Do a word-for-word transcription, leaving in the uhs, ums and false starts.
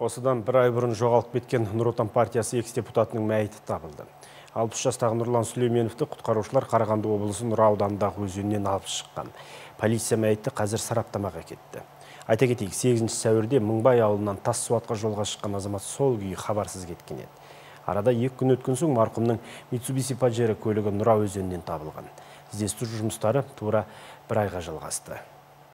Осыдан бір ай бұрын жоғалып кеткен Нұр Отан партиясы экс-депутатының мәйіті табылды. алпыс жастағы Нұрлан Сүлейменовті құтқарушылар Қарағанды облысы Нұра ауданындағы өзеннен алып шыққан. Полиция мәйітті қазір сараптамаға кетті. Айта кетейік, сегізінші сәуірде Мыңбай ауылынан тас суатқа жолға шыққан азамат сол күйі хабарсыз кеткен еді. Арада екі күн өткен соң марқұмның Mitsubishi Pajero көлігі Нұра өзенінен табылған. Іздестіру жұмыстары тура бір айға жалғасты.